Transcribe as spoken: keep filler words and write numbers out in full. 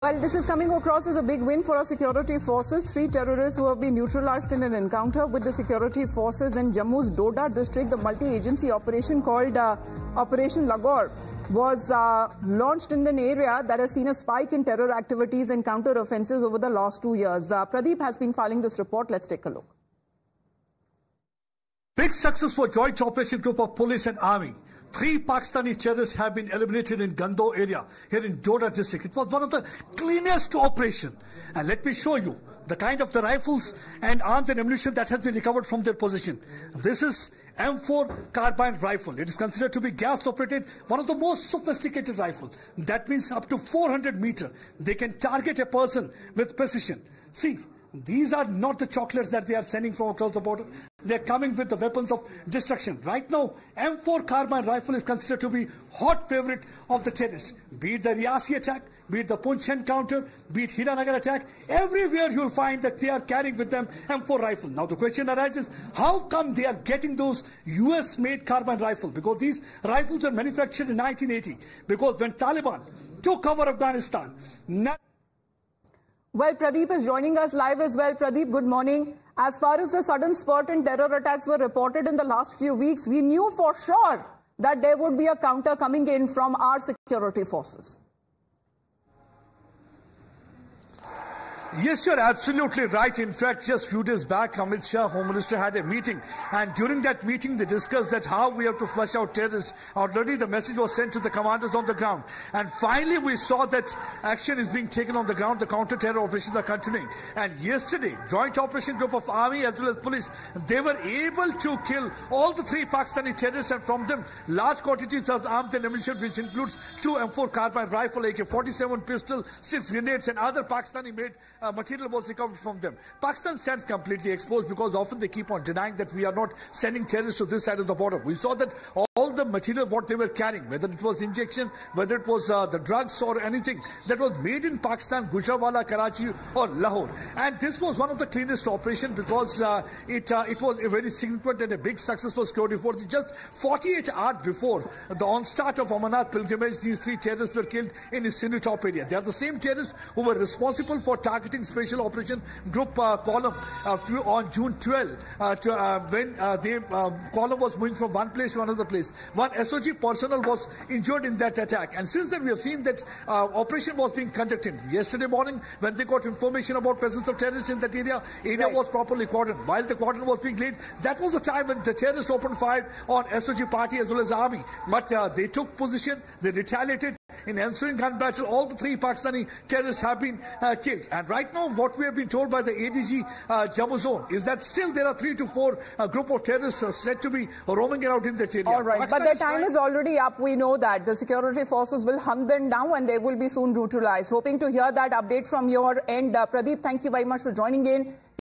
Well, this is coming across as a big win for our security forces. Three terrorists who have been neutralized in an encounter with the security forces in Jammu's Doda district. The multi-agency operation called uh, Operation Lagor was uh, launched in an area that has seen a spike in terror activities and counter-offences over the last two years. Uh, Pradeep has been filing this report. Let's take a look. Big success for joint operation group of police and army. Three Pakistani terrorists have been eliminated in Gando area, here in Doda district. It was one of the cleanest operation. And let me show you the kind of the rifles and arms and ammunition that has been recovered from their possession. This is M four carbine rifle. It is considered to be gas-operated, one of the most sophisticated rifles. That means up to four hundred meter, they can target a person with precision. See, these are not the chocolates that they are sending from across the border. They're coming with the weapons of destruction. Right now, M four carbine rifle is considered to be hot favorite of the terrorists. Be it the Riyasi attack, be it the Punchen counter, be it Hira Nagar attack, everywhere you'll find that they are carrying with them M four rifle. Now the question arises, how come they are getting those U S-made carbine rifle? Because these rifles were manufactured in nineteen eighty. Because when Taliban took over Afghanistan... Well, Pradeep is joining us live as well. Pradeep, good morning. As far as the sudden spurt in terror attacks were reported in the last few weeks, we knew for sure that there would be a counter coming in from our security forces. Yes, you're absolutely right. In fact, just few days back, Amit Shah, Home Minister, had a meeting. And during that meeting, they discussed that how we have to flush out terrorists. Already the message was sent to the commanders on the ground. And finally, we saw that action is being taken on the ground. The counter-terror operations are continuing. And yesterday, Joint Operation Group of Army as well as Police, they were able to kill all the three Pakistani terrorists. And from them, large quantities of arms and ammunition, which includes two M four carbine rifle, A K forty-seven pistol, six grenades, and other Pakistani-made Uh, material was recovered from them. Pakistan stands completely exposed because often they keep on denying that we are not sending terrorists to this side of the border. We saw that all the material what they were carrying, whether it was injection, whether it was uh, the drugs or anything that was made in Pakistan, Gujranwala, Karachi or Lahore. And this was one of the cleanest operations because uh, it uh, it was a very significant and a big success for security force. Just forty-eight hours before the onset of Amarnath pilgrimage, these three terrorists were killed in the Sinutop area. They are the same terrorists who were responsible for targeting Special Operation Group uh, column uh, on June twelfth uh, to, uh, when uh, the uh, column was moving from one place to another place. One S O G personnel was injured in that attack, and since then we have seen that uh, operation was being conducted. Yesterday morning when they got information about presence of terrorists in that area, area right. was properly cordoned. While the cordon was being laid, that was the time when the terrorists opened fire on S O G party as well as army. But uh, they took position, they retaliated. In ensuing gun battle, all the three Pakistani terrorists have been uh, killed. And right now, what we have been told by the A D G uh, Jammu zone is that still there are three to four uh, group of terrorists said to be roaming around in that area. All right, Pakistan but their time is, is already up. We know that the security forces will hunt them down, and they will be soon neutralized. Hoping to hear that update from your end, uh, Pradeep. Thank you very much for joining in.